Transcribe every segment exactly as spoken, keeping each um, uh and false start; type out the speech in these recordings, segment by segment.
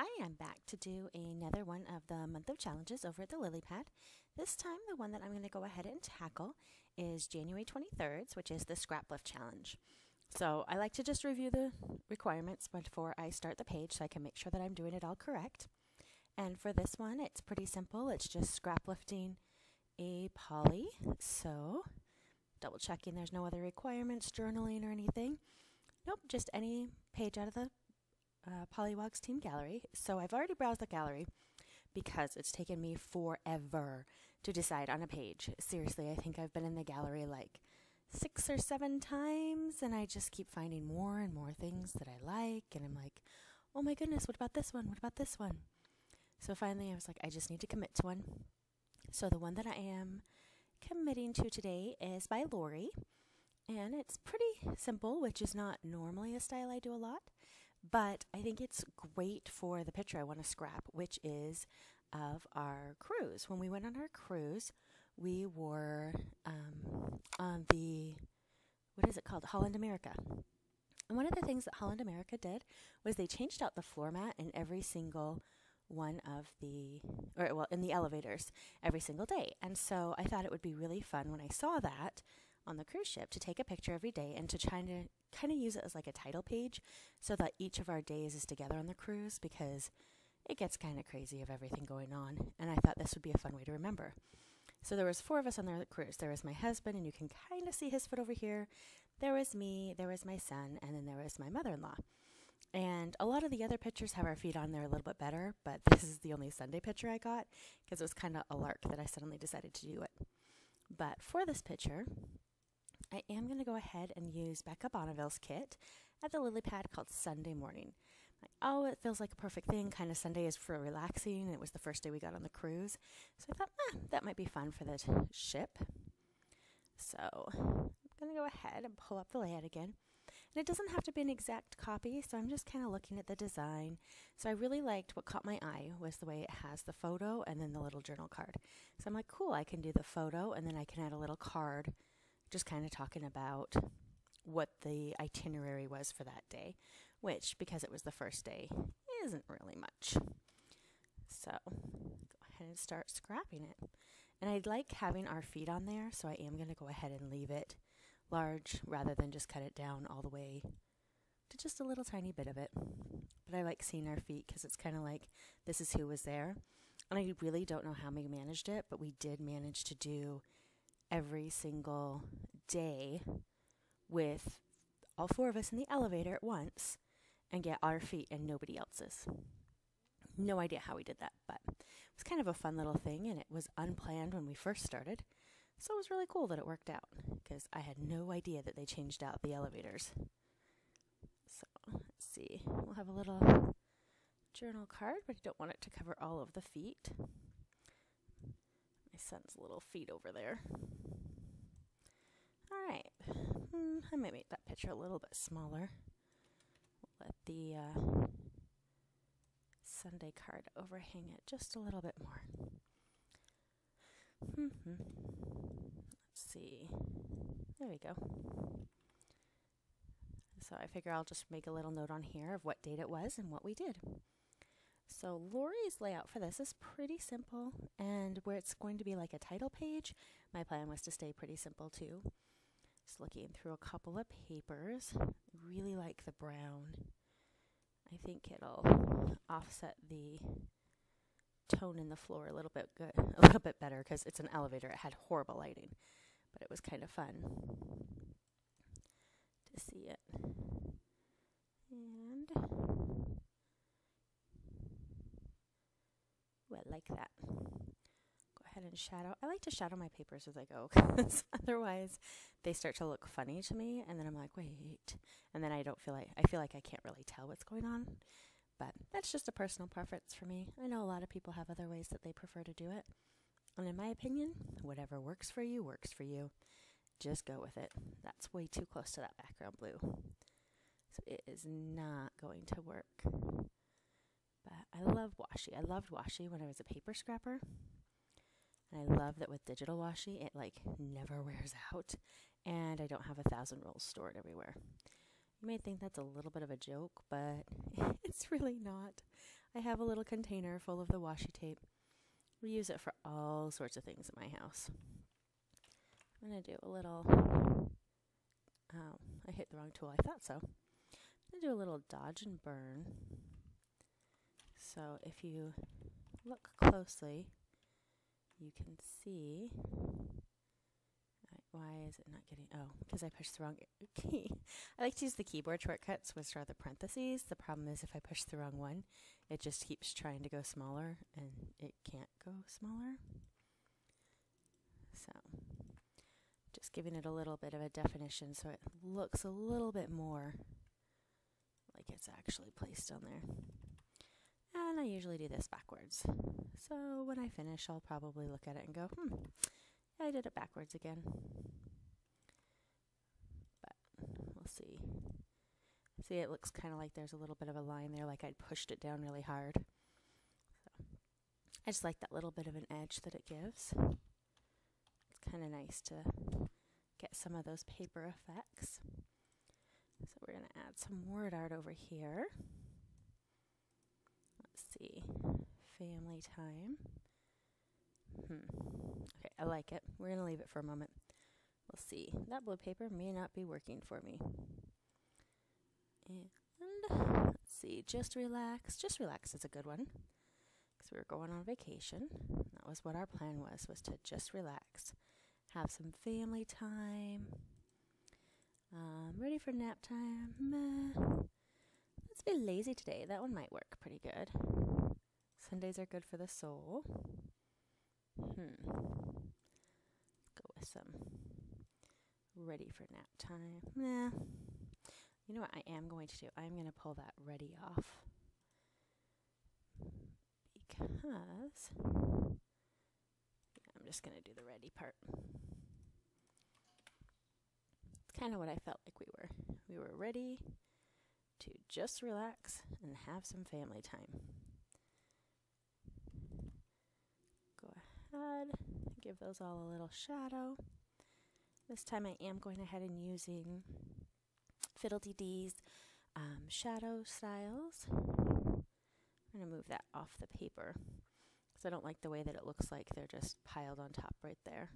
Hi, I'm back to do another one of the month of challenges over at the LilyPad. This time the one that I'm going to go ahead and tackle is January twenty-third, which is the Scraplift Challenge. So I like to just review the requirements before I start the page so I can make sure that I'm doing it all correct. And for this one, it's pretty simple. It's just scraplifting a poly. So double checking there's no other requirements, journaling or anything. Nope, just any page out of the uh, Polywogs team gallery. So I've already browsed the gallery because it's taken me forever to decide on a page. Seriously, I think I've been in the gallery like six or seven times and I just keep finding more and more things that I like. And I'm like, oh my goodness, what about this one? What about this one? So finally I was like, I just need to commit to one. So the one that I am committing to today is by Lori. And it's pretty simple, which is not normally a style I do a lot, but I think it's great for the picture I want to scrap, which is of our cruise. When we went on our cruise, we were um, on the, what is it called? Holland America. And one of the things that Holland America did was they changed out the floor mat in every single one of the, or well, in the elevators every single day. And so I thought it would be really fun when I saw that on the cruise ship to take a picture every day and to try to kind of use it as like a title page so that each of our days is together on the cruise, because it gets kind of crazy of everything going on, and I thought this would be a fun way to remember. So there was four of us on the cruise. There was my husband, and you can kind of see his foot over here. There was me, there was my son, and then there was my mother-in-law. And a lot of the other pictures have our feet on there a little bit better, but this is the only Sunday picture I got because it was kind of a lark that I suddenly decided to do it. But for this picture, I am going to go ahead and use Becca Bonneville's kit at the LilyPad called Sunday Morning. Like, oh, it feels like a perfect thing. Kind of Sunday is for relaxing, and it was the first day we got on the cruise. So I thought, ah, that might be fun for the ship. So I'm going to go ahead and pull up the layout again. And it doesn't have to be an exact copy, so I'm just kind of looking at the design. So I really liked, what caught my eye was the way it has the photo and then the little journal card. So I'm like, cool, I can do the photo, and then I can add a little card just kind of talking about what the itinerary was for that day, which, because it was the first day, isn't really much. So go ahead and start scrapping it. And I'd like having our feet on there, so I am going to go ahead and leave it large rather than just cut it down all the way to just a little tiny bit of it. But I like seeing our feet because it's kind of like, this is who was there. And I really don't know how we managed it, but we did manage to do every single day with all four of us in the elevator at once and get our feet and nobody else's. No idea how we did that, but it was kind of a fun little thing, and it was unplanned when we first started. So it was really cool that it worked out, because I had no idea that they changed out the elevators. So let's see, we'll have a little journal card, but I don't want it to cover all of the feet. My son's little feet over there. All right, mm, I might make that picture a little bit smaller. We'll let the uh, Sunday card overhang it just a little bit more. Mm-hmm. Let's see. There we go. So I figure I'll just make a little note on here of what date it was and what we did. So Lori's layout for this is pretty simple, and where it's going to be like a title page, my plan was to stay pretty simple too. Just looking through a couple of papers. Really like the brown. I think it'll offset the tone in the floor a little bit good, a little bit better, because it's an elevator. It had horrible lighting, but it was kind of fun to see it. And well, like that. Go ahead and shadow. I like to shadow my papers as I go, because otherwise they start to look funny to me, and then I'm like, wait, and then I don't feel like I feel like I can't really tell what's going on. But that's just a personal preference for me. I know a lot of people have other ways that they prefer to do it. And in my opinion, whatever works for you, works for you. Just go with it. That's way too close to that background blue. So it is not going to work. But I love washi. I loved washi when I was a paper scrapper. And I love that with digital washi, it like never wears out. And I don't have a thousand rolls stored everywhere. You may think that's a little bit of a joke, but it's really not. I I have a little container full of the washi tape. We use it for all sorts of things at my house. I'm going to do a little, oh, I hit the wrong tool, I thought so. I'm going to do a little dodge and burn. So if you look closely, you can see, why is it not getting, oh, because I pushed the wrong key. I like to use the keyboard shortcuts, which are the parentheses. The problem is if I push the wrong one, it just keeps trying to go smaller, and it can't go smaller. So, just giving it a little bit of a definition so it looks a little bit more like it's actually placed on there. And I usually do this backwards. So when I finish, I'll probably look at it and go, hmm, I did it backwards again. But we'll see. See, it looks kind of like there's a little bit of a line there, like I'd pushed it down really hard. So I just like that little bit of an edge that it gives. It's kind of nice to get some of those paper effects. So we're going to add some word art over here. Let's see. Family time. Hmm. Okay, I like it. We're going to leave it for a moment. We'll see. That blue paper may not be working for me. And let's see. Just relax. Just relax is a good one. Because we were going on vacation. That was what our plan was, was to just relax. Have some family time. Um, ready for nap time. Meh. Let's be lazy today. That one might work pretty good. Sundays are good for the soul. Hmm. Go with some ready for nap time. Nah. You know what I am going to do? I'm going to pull that ready off. Because I'm just going to do the ready part. It's kind of what I felt like we were. We were ready to just relax and have some family time. Give those all a little shadow. This time I am going ahead and using Fiddle-Dee-Dee's um, shadow styles. I'm going to move that off the paper because I don't like the way that it looks like they're just piled on top right there.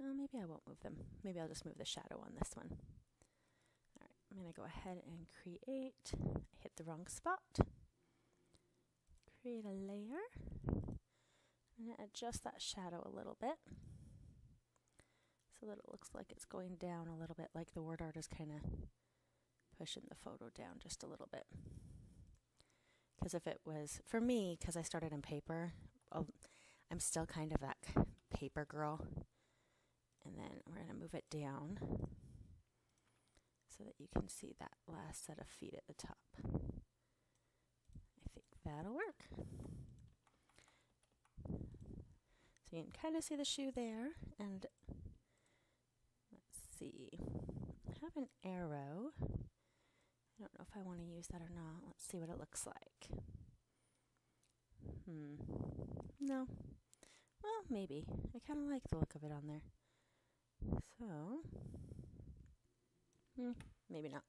Oh, maybe I won't move them. Maybe I'll just move the shadow on this one. All right, I'm going to go ahead and create. I hit the wrong spot. Create a layer. I'm going to adjust that shadow a little bit so that it looks like it's going down a little bit, like the word art is kind of pushing the photo down just a little bit. Because if it was, for me, because I started in paper, oh, I'm still kind of that paper girl. And then we're going to move it down so that you can see that last set of feet at the top. I think that'll work. So you can kind of see the shoe there, and let's see, I have an arrow. I don't know if I want to use that or not. Let's see what it looks like. Hmm, no, well, maybe. I kind of like the look of it on there. So, hmm, maybe not.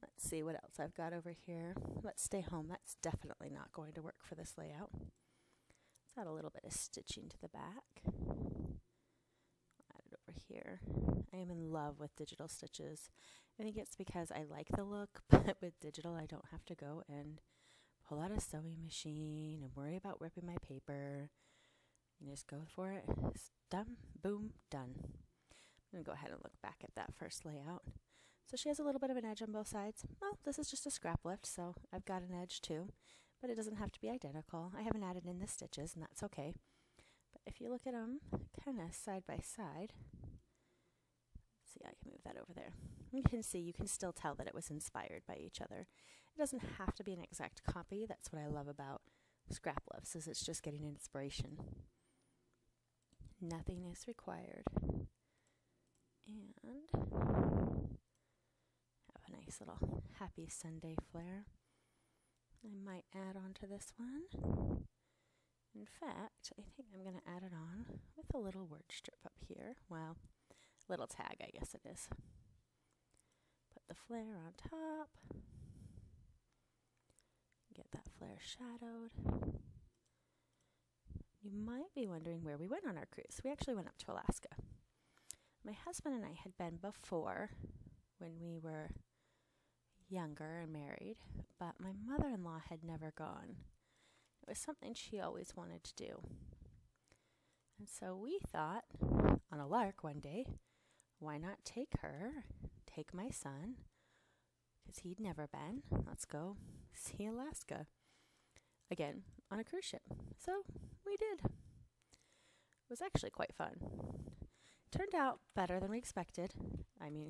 Let's see what else I've got over here. Let's stay home. That's definitely not going to work for this layout. Add a little bit of stitching to the back. Add it over here. I am in love with digital stitches. I think it's because I like the look, but with digital I don't have to go and pull out a sewing machine and worry about ripping my paper. You just go for it. It's done. Boom. Done. I'm going to go ahead and look back at that first layout. So she has a little bit of an edge on both sides. Well, this is just a scrap lift, so I've got an edge too. But it doesn't have to be identical. I haven't added in the stitches, and that's okay. But if you look at them kind of side by side, see, I can move that over there. You can see, you can still tell that it was inspired by each other. It doesn't have to be an exact copy. That's what I love about Scraplifts, is it's just getting inspiration. Nothing is required. And have a nice little happy Sunday flair. I might add on to this one. In fact, I think I'm going to add it on with a little word strip up here. Well, little tag, I guess it is. Put the flare on top. overshadowed. You might be wondering where we went on our cruise. We actually went up to Alaska. My husband and I had been before when we were younger and married, but my mother-in-law had never gone. It was something she always wanted to do. And so we thought, on a lark one day, why not take her, take my son, because he'd never been. Let's go see Alaska. Again, on a cruise ship. So we did. It was actually quite fun. It turned out better than we expected. I mean,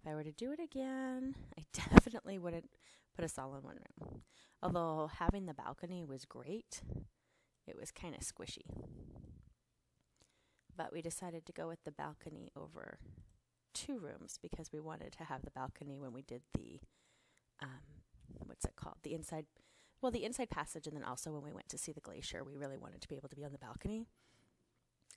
if I were to do it again, I definitely wouldn't put us all in one room. Although having the balcony was great, it was kind of squishy. But we decided to go with the balcony over two rooms because we wanted to have the balcony when we did the, um, what's it called? The inside, well, the inside passage, and then also when we went to see the glacier, we really wanted to be able to be on the balcony.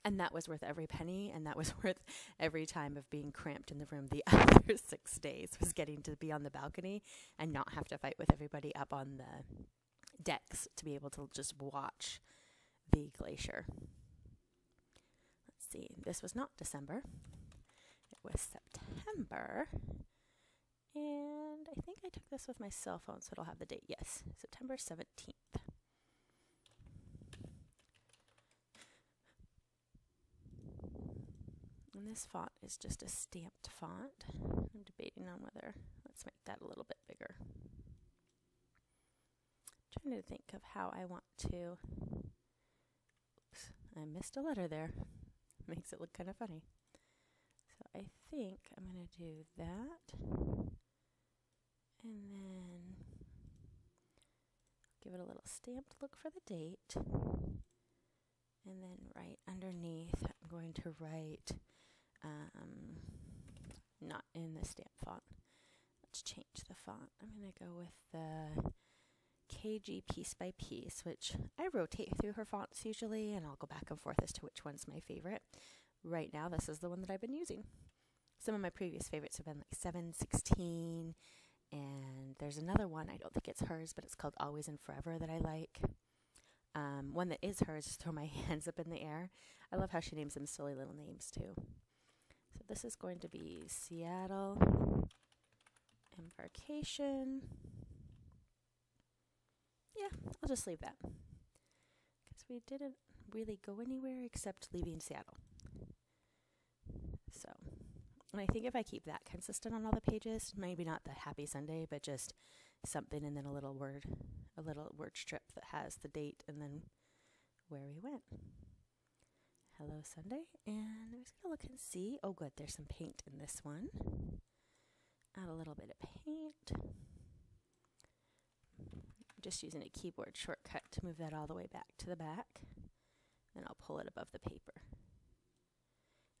And that was worth every penny, and that was worth every time of being cramped in the room the other six days, was getting to be on the balcony and not have to fight with everybody up on the decks to be able to just watch the glacier. Let's see, this was not December. It was September. And I think I took this with my cell phone, so it'll have the date. Yes, September seventeenth. And this font is just a stamped font. I'm debating on whether, let's make that a little bit bigger. I'm trying to think of how I want to, oops, I missed a letter there. Makes it look kind of funny. So I think I'm gonna do that. And then give it a little stamped look for the date. And then right underneath, I'm going to write, Um, not in the stamp font. Let's change the font. I'm going to go with the K G piece by piece, which I rotate through her fonts usually, and I'll go back and forth as to which one's my favorite. Right now, this is the one that I've been using. Some of my previous favorites have been like seven, sixteen, and there's another one, I don't think it's hers, but it's called Always and Forever that I like. Um, one that is hers is Throw My Hands Up in the Air. I love how she names them silly little names too. So this is going to be Seattle, Embarkation. Yeah, I'll just leave that. Because we didn't really go anywhere except leaving Seattle. So, and I think if I keep that consistent on all the pages, maybe not the Happy Sunday, but just something and then a little word, a little word strip that has the date and then where we went. Hello Sunday, and I'm just going to look and see. Oh good, there's some paint in this one. Add a little bit of paint. I'm just using a keyboard shortcut to move that all the way back to the back, and I'll pull it above the paper.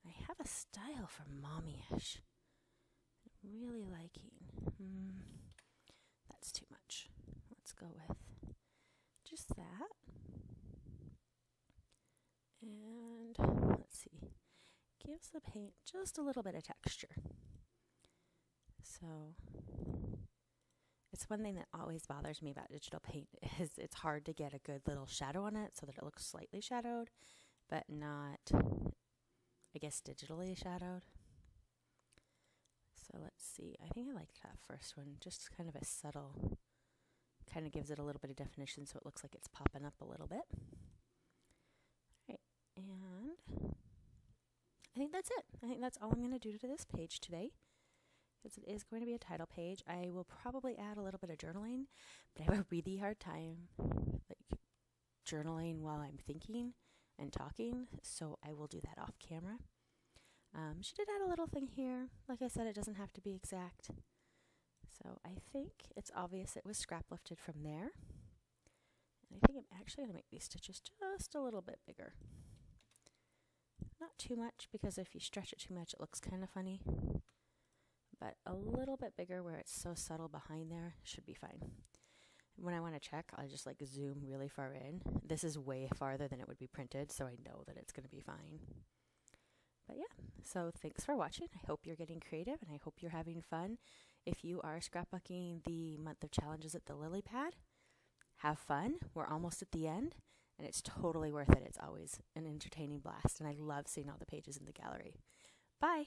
I have a style for mommy-ish. I'm really liking. Mm, that's too much. Let's go with just that. And let's see, gives the paint just a little bit of texture. So it's one thing that always bothers me about digital paint is it's hard to get a good little shadow on it so that it looks slightly shadowed, but not, I guess, digitally shadowed. So let's see, I think I liked that first one, just kind of a subtle, kind of gives it a little bit of definition so it looks like it's popping up a little bit. And I think that's it. I think that's all I'm going to do to this page today. Since it is going to be a title page, I will probably add a little bit of journaling, but I have a really hard time like journaling while I'm thinking and talking, so I will do that off camera. Um, she did add a little thing here. Like I said, it doesn't have to be exact. So I think it's obvious it was scraplifted from there. And I think I'm actually going to make these stitches just a little bit bigger. Not too much, because if you stretch it too much, it looks kind of funny. But a little bit bigger where it's so subtle behind there should be fine. When I want to check, I'll just like zoom really far in. This is way farther than it would be printed, so I know that it's going to be fine. But yeah, so thanks for watching. I hope you're getting creative, and I hope you're having fun. If you are scrapbooking the month of challenges at the LilyPad, have fun. We're almost at the end, and it's totally worth it. It's always an entertaining blast, and I love seeing all the pages in the gallery. Bye!